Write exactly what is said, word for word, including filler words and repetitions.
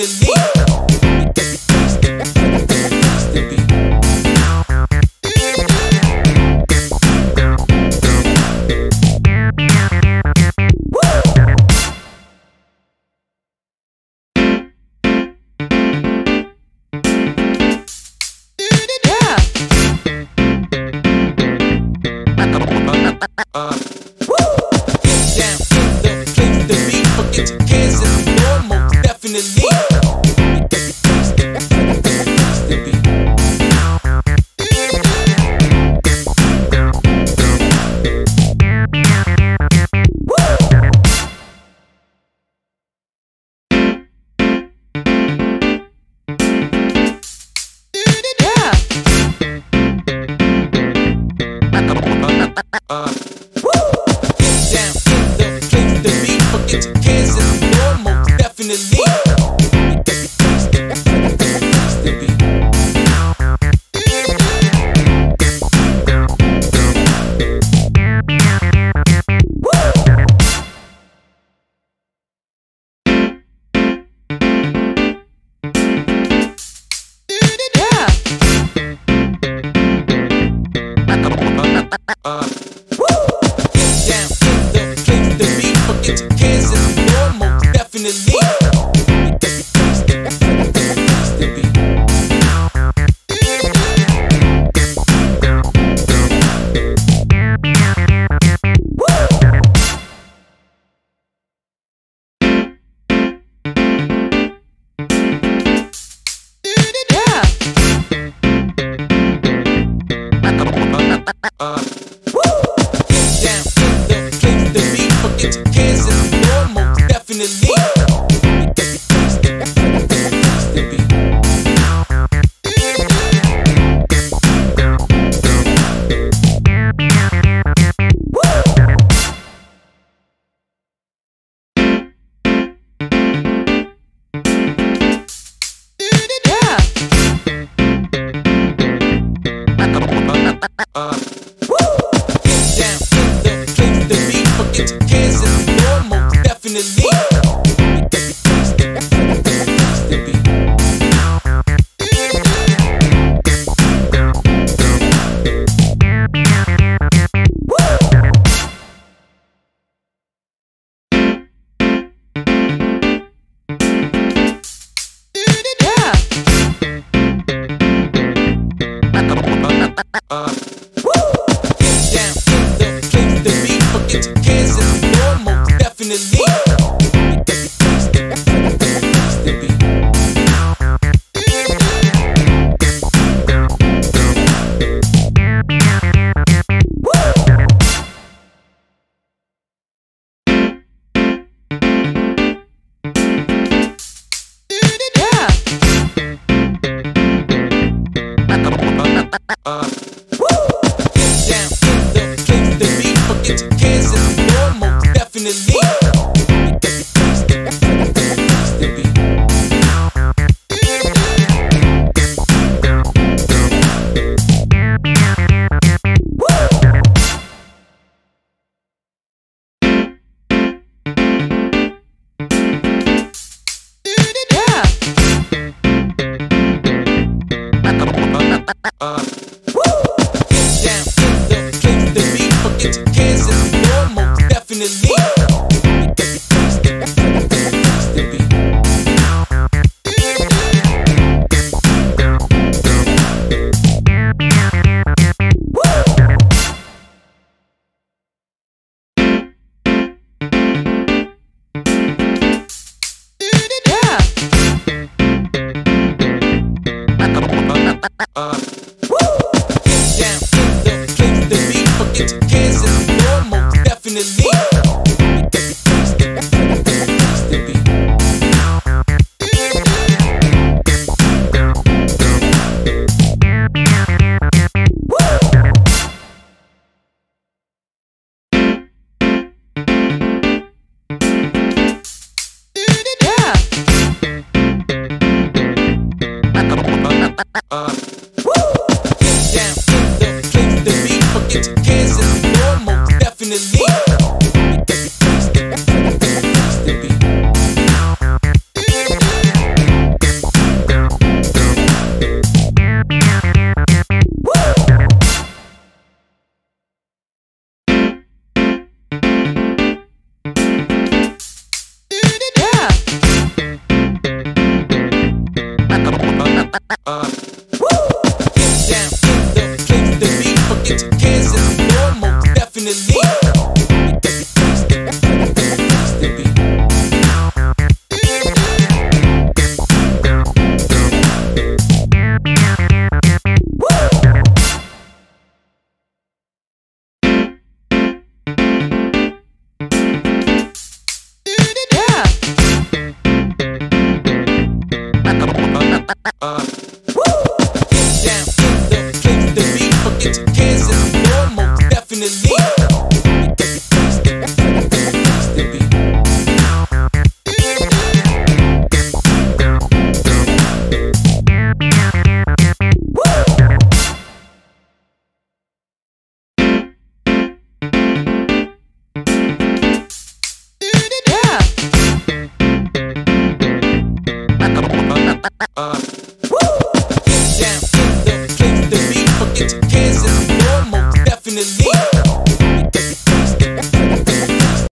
in the league. uh. Uh, woo! Get down in the place to be. Forget your cares in the world, most definitely. Uh, woo! Get down in the place to be. Forget your cares in the world, most definitely. Uh, woo! Get down in the place to be. Forget your cares in the world, most definitely. Uh, woo! Get down in the place to be. Forget your cares in the world, most definitely. Uh, woo! Get down in the place to be. Forget your cares in the world, most definitely. Uh, woo! Get down in the place to be. Forget your cares in the world, most definitely. Uh, Uh.